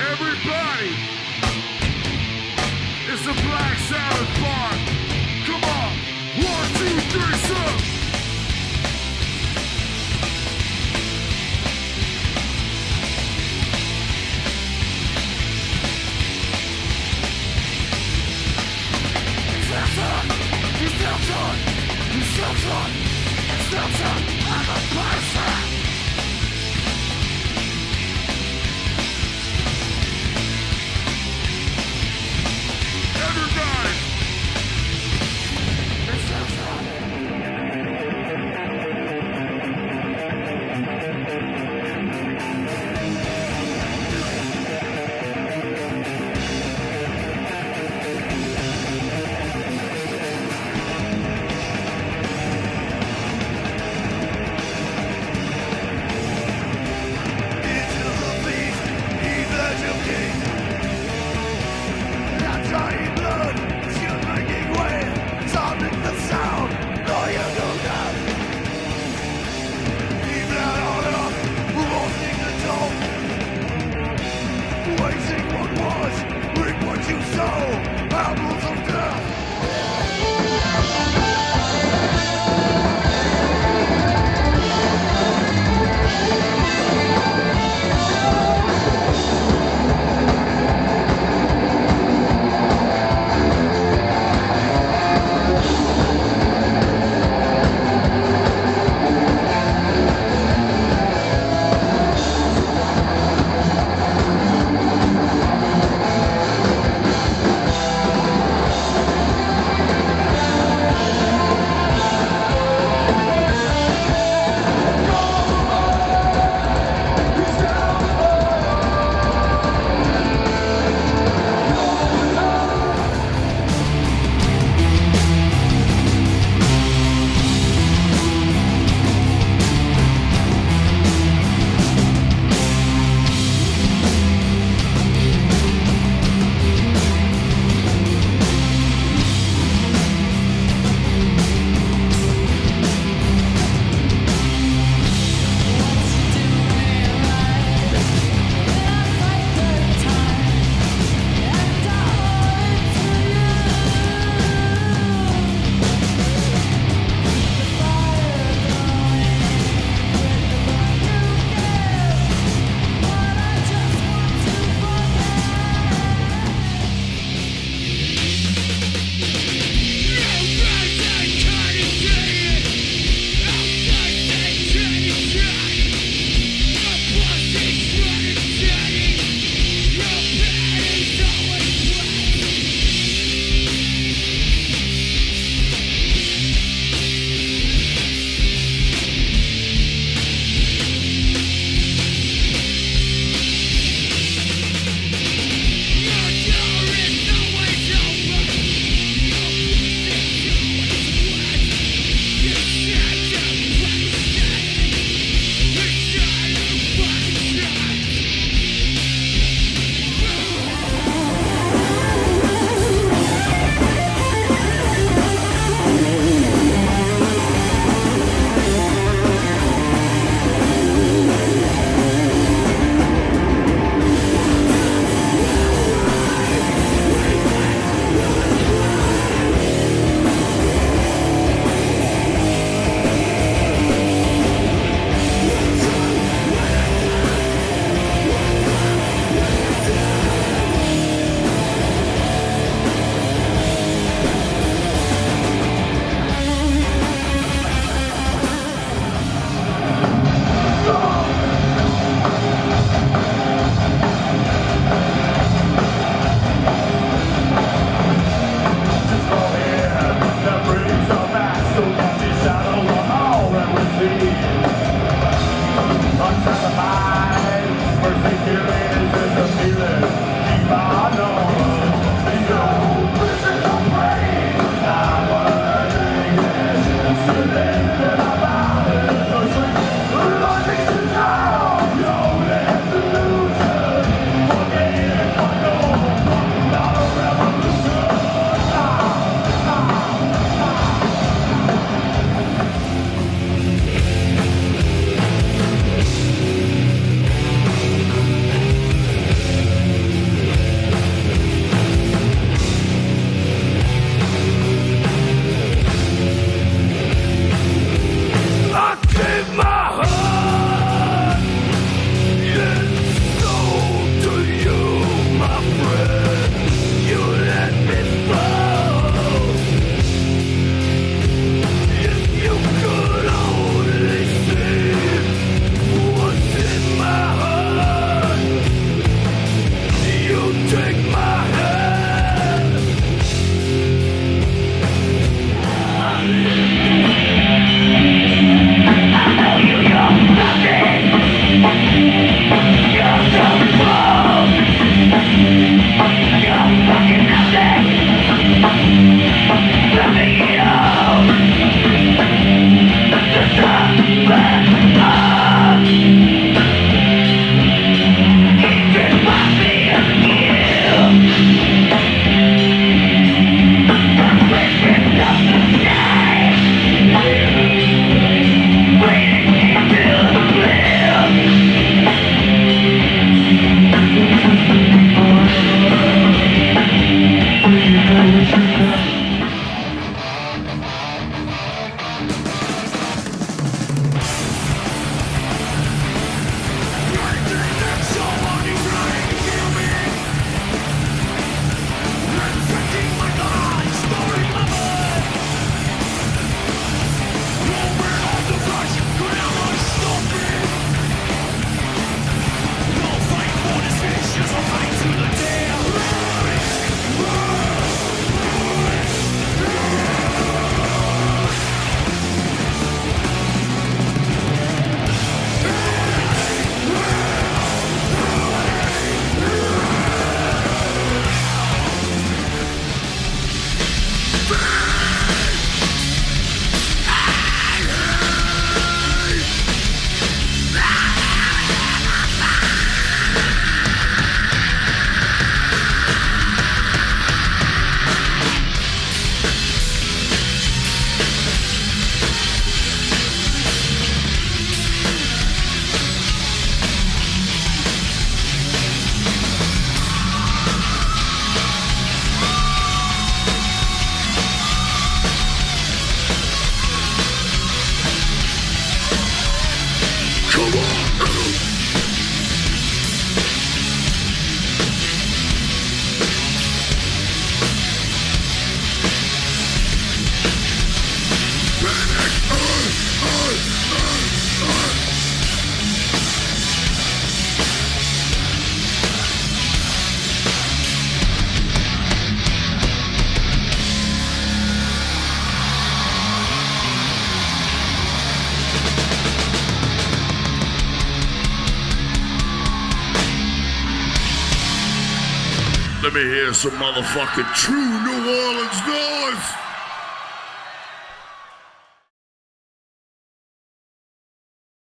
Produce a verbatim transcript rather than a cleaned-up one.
Everybody, it's a Black Sabbath bar. Come on, one, two, three, sir. Snapshot, you snapshot, you snapshot, snapshot, I'm a bicep. Everybody! Let me hear some motherfucking true New Orleans noise.